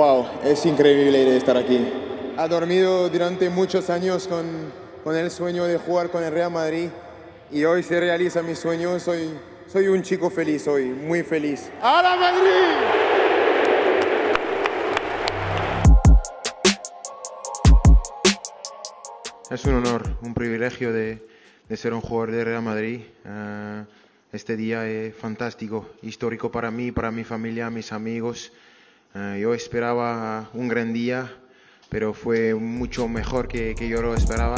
Wow, es increíble de estar aquí. Ha dormido durante muchos años con el sueño de jugar con el Real Madrid y hoy se realiza mi sueño. Soy un chico feliz hoy, muy feliz. ¡A la Madrid! Es un honor, un privilegio de ser un jugador de Real Madrid. Este día es fantástico, histórico para mí, para mi familia, mis amigos. Yo esperaba un gran día, pero fue mucho mejor que yo lo esperaba.